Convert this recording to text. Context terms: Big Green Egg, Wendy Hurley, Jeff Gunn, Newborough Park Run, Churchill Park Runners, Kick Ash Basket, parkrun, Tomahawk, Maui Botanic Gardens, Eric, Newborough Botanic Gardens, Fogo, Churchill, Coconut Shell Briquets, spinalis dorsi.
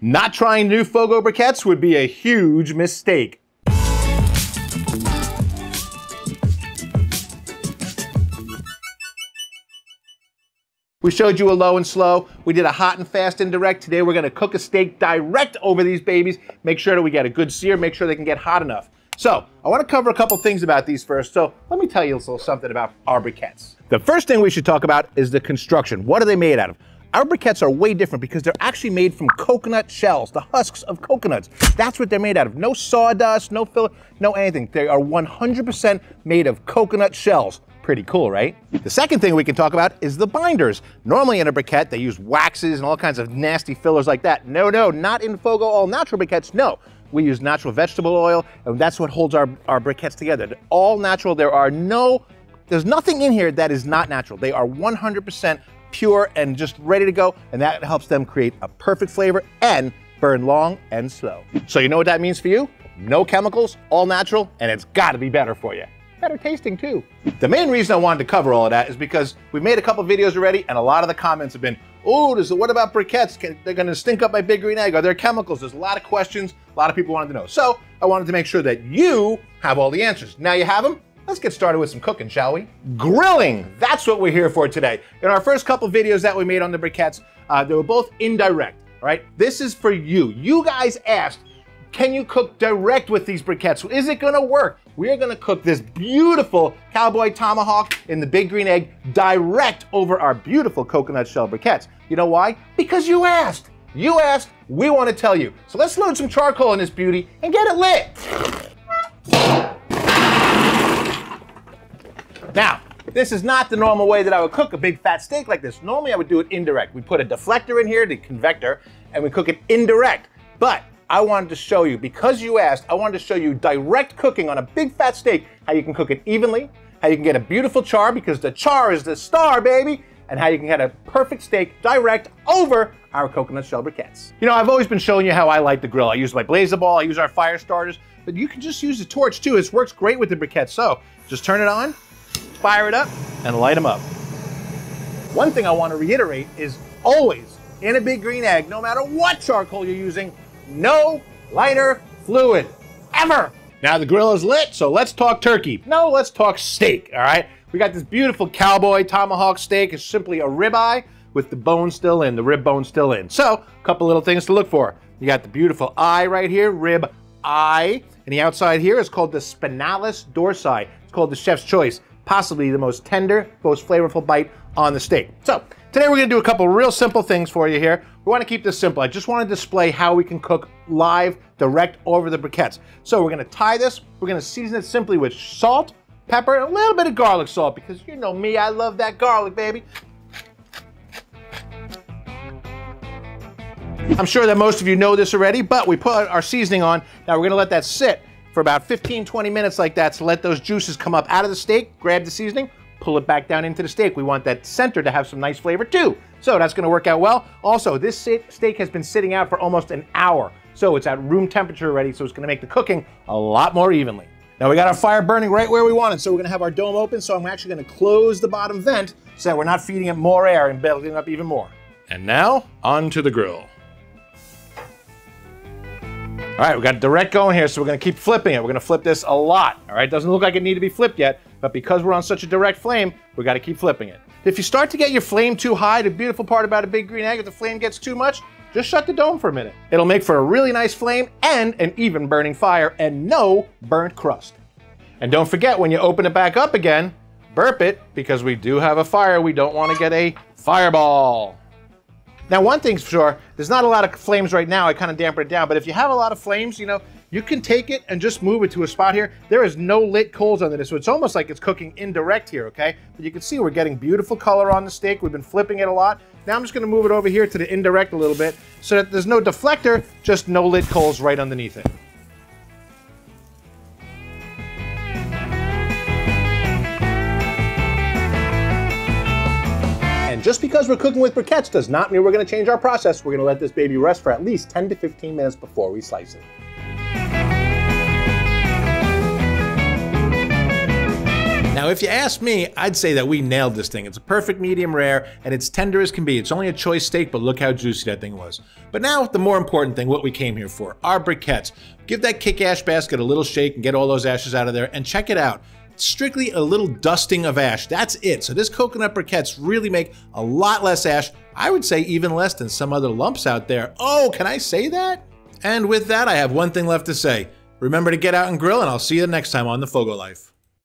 Not trying to do Fogo briquettes would be a huge mistake. We showed you a low and slow. We did a hot and fast indirect. Today we're gonna cook a steak direct over these babies. Make sure that we get a good sear, make sure they can get hot enough. So, I wanna cover a couple things about these first. So, let me tell you a little something about our briquettes. The first thing we should talk about is the construction. What are they made out of? Our briquettes are way different because they're actually made from coconut shells, the husks of coconuts. That's what they're made out of. No sawdust, no filler, no anything. They are 100% made of coconut shells. Pretty cool, right? The second thing we can talk about is the binders. Normally in a briquette, they use waxes and all kinds of nasty fillers like that. No, not in Fogo all natural briquettes, no. We use natural vegetable oil, and that's what holds our briquettes together. They're all natural, there's nothing in here that is not natural. They are 100% pure and just ready to go, and that helps them create a perfect flavor and burn long and slow. So you know what that means for you? No chemicals, all natural, and it's gotta be better for you. Better tasting too. The main reason I wanted to cover all of that is because we've made a couple videos already, and a lot of the comments have been, oh, what about briquettes? They're gonna stink up my Big Green Egg. Are there chemicals? There's a lot of questions. A lot of people wanted to know. So I wanted to make sure that you have all the answers. Now you have them. Let's get started with some cooking, shall we? Grilling, that's what we're here for today. In our first couple videos that we made on the briquettes, they were both indirect, all right? This is for you. You guys asked, can you cook direct with these briquettes? Is it gonna work? We're gonna cook this beautiful cowboy tomahawk in the Big Green Egg direct over our beautiful coconut shell briquettes. You know why? Because you asked. You asked, we wanna tell you. So let's load some charcoal in this beauty and get it lit. Now, this is not the normal way that I would cook a big fat steak like this. Normally I would do it indirect. We put a deflector in here, the convector, and we cook it indirect. But I wanted to show you, because you asked, I wanted to show you direct cooking on a big fat steak, how you can cook it evenly, how you can get a beautiful char, because the char is the star, baby, and how you can get a perfect steak direct over our coconut shell briquettes. You know, I've always been showing you how I like the grill. I use my blazer ball, I use our fire starters, but you can just use the torch too. It works great with the briquettes. So just turn it on, fire it up, and light them up. One thing I want to reiterate is always, in a Big Green Egg, no matter what charcoal you're using, no lighter fluid, ever. Now the grill is lit, so let's talk turkey. No, let's talk steak, all right? We got this beautiful cowboy tomahawk steak. It's simply a ribeye with the bone still in, the rib bone still in. So, a couple little things to look for. You got the beautiful eye right here, rib eye, and the outside here is called the spinalis dorsi. It's called the chef's choice. Possibly the most tender, most flavorful bite on the steak. So today we're gonna do a couple real simple things for you here. We wanna keep this simple. I just wanna display how we can cook live, direct over the briquettes. So we're gonna tie this, we're gonna season it simply with salt, pepper, and a little bit of garlic salt, because you know me, I love that garlic, baby. I'm sure that most of you know this already, but we put our seasoning on. Now we're gonna let that sit for about 15-20 minutes like that, to let those juices come up out of the steak, grab the seasoning, pull it back down into the steak. We want that center to have some nice flavor too. So that's gonna work out well. Also, this steak has been sitting out for almost an hour, so it's at room temperature already, so it's gonna make the cooking a lot more evenly. Now we got our fire burning right where we want it, so we're gonna have our dome open, so I'm actually gonna close the bottom vent so that we're not feeding it more air and building up even more. And now, onto the grill. All right, we got direct going here, so we're gonna keep flipping it. We're gonna flip this a lot, all right? Doesn't look like it needs to be flipped yet, but because we're on such a direct flame, we gotta keep flipping it. If you start to get your flame too high, the beautiful part about a Big Green Egg, if the flame gets too much, just shut the dome for a minute. It'll make for a really nice flame and an even burning fire and no burnt crust. And don't forget, when you open it back up again, burp it, because we do have a fire. We don't wanna get a fireball. Now, one thing's for sure, there's not a lot of flames right now. I kind of dampen it down, but if you have a lot of flames, you know, you can take it and just move it to a spot here. There is no lit coals under this, so it's almost like it's cooking indirect here, okay? But you can see we're getting beautiful color on the steak. We've been flipping it a lot. Now I'm just gonna move it over here to the indirect a little bit so that there's no deflector, just no lit coals right underneath it. Just because we're cooking with briquettes does not mean we're gonna change our process. We're gonna let this baby rest for at least 10 to 15 minutes before we slice it. Now, if you ask me, I'd say that we nailed this thing. It's a perfect medium rare, and it's tender as can be. It's only a choice steak, but look how juicy that thing was. But now, the more important thing, what we came here for, our briquettes. Give that Kick Ash basket a little shake and get all those ashes out of there, and check it out. Strictly a little dusting of ash, that's it. So this coconut briquettes really make a lot less ash, I would say even less than some other lumps out there. Oh, can I say that? And with that, I have one thing left to say. Remember to get out and grill, and I'll see you next time on The Fogo Life.